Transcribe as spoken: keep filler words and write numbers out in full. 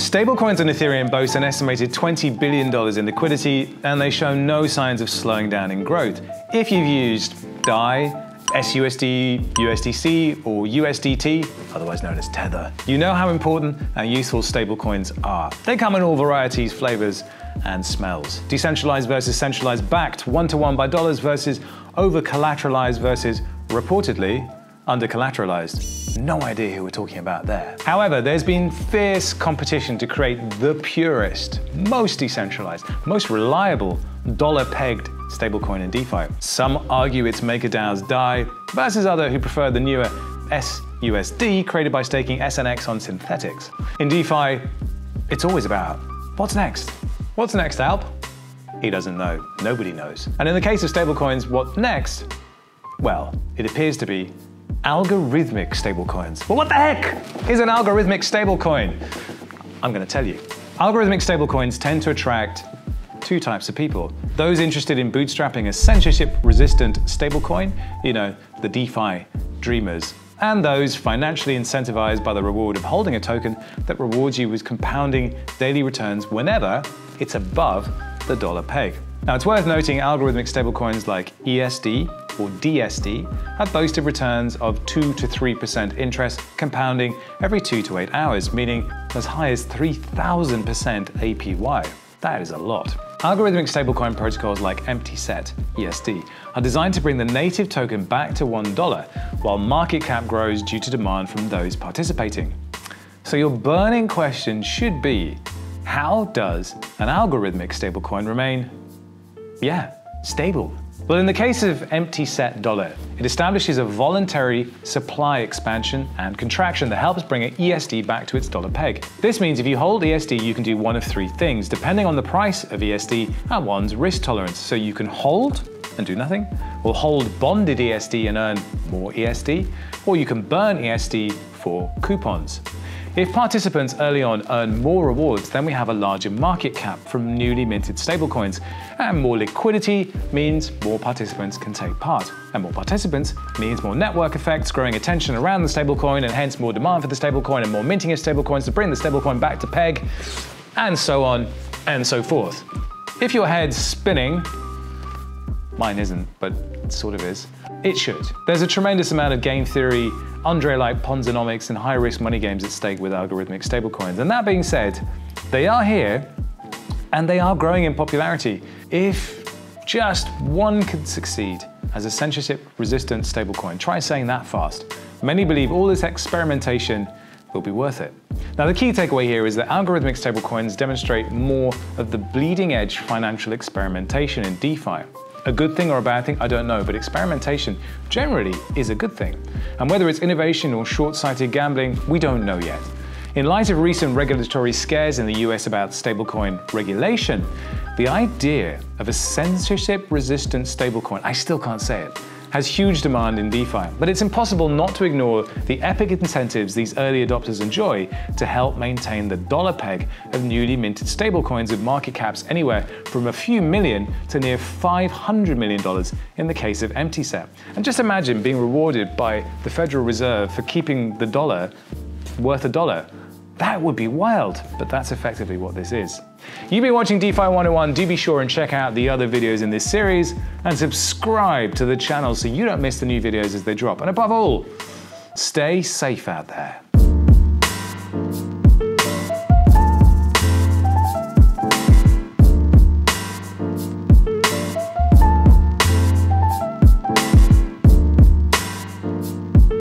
Stablecoins and Ethereum boast an estimated twenty billion dollars in liquidity, and they show no signs of slowing down in growth. If you've used D A I, S U S D, U S D C, or U S D T, otherwise known as Tether, you know how important and useful stablecoins are. They come in all varieties, flavors, and smells. Decentralized versus centralized, backed one-to-one by dollars versus over-collateralized versus, reportedly, under-collateralized. No idea who we're talking about there. However, there's been fierce competition to create the purest, most decentralized, most reliable dollar-pegged stablecoin in DeFi. Some argue it's MakerDAO's D A I versus others who prefer the newer S U S D created by staking S N X on Synthetix. In DeFi, it's always about what's next? What's next, Alp? He doesn't know. Nobody knows. And in the case of stablecoins, what next? Well, it appears to be algorithmic stablecoins. Well, what the heck is an algorithmic stablecoin? I'm going to tell you. Algorithmic stablecoins tend to attract two types of people. Those interested in bootstrapping a censorship-resistant stablecoin, you know, the DeFi dreamers, and those financially incentivized by the reward of holding a token that rewards you with compounding daily returns whenever it's above the dollar peg. Now, it's worth noting algorithmic stablecoins like E S D or D S D have boasted returns of two to three percent interest compounding every two to eight hours, meaning as high as three thousand percent A P Y. That is a lot. Algorithmic stablecoin protocols like Empty Set, E S D, are designed to bring the native token back to one dollar, while market cap grows due to demand from those participating. So your burning question should be, how does an algorithmic stablecoin remain, yeah, stable? Well, in the case of Empty Set Dollar, it establishes a voluntary supply expansion and contraction that helps bring E S D back to its dollar peg. This means if you hold E S D, you can do one of three things, depending on the price of E S D and one's risk tolerance. So you can hold and do nothing, or hold bonded E S D and earn more E S D, or you can burn E S D for coupons. If participants early on earn more rewards, then we have a larger market cap from newly minted stablecoins, and more liquidity means more participants can take part, and more participants means more network effects, growing attention around the stablecoin, and hence more demand for the stablecoin and more minting of stablecoins to bring the stablecoin back to peg, and so on and so forth. If your head's spinning, mine isn't, but it sort of is, it should. There's a tremendous amount of game theory, Andre-like Ponzonomics and high-risk money games at stake with algorithmic stablecoins. And that being said, they are here and they are growing in popularity. If just one could succeed as a censorship-resistant stablecoin, try saying that fast. Many believe all this experimentation will be worth it. Now, the key takeaway here is that algorithmic stablecoins demonstrate more of the bleeding-edge financial experimentation in DeFi. A good thing or a bad thing, I don't know, but experimentation generally is a good thing. And whether it's innovation or short-sighted gambling, we don't know yet. In light of recent regulatory scares in the U S about stablecoin regulation, the idea of a censorship-resistant stablecoin, I still can't say it, has huge demand in DeFi, but it's impossible not to ignore the epic incentives these early adopters enjoy to help maintain the dollar peg of newly minted stablecoins with market caps anywhere from a few million to near five hundred million dollars in the case of Empty Set. And just imagine being rewarded by the Federal Reserve for keeping the dollar worth a dollar. That would be wild, but that's effectively what this is. You've been watching DeFi one oh one. Do be sure and check out the other videos in this series and subscribe to the channel so you don't miss the new videos as they drop. And above all, stay safe out there.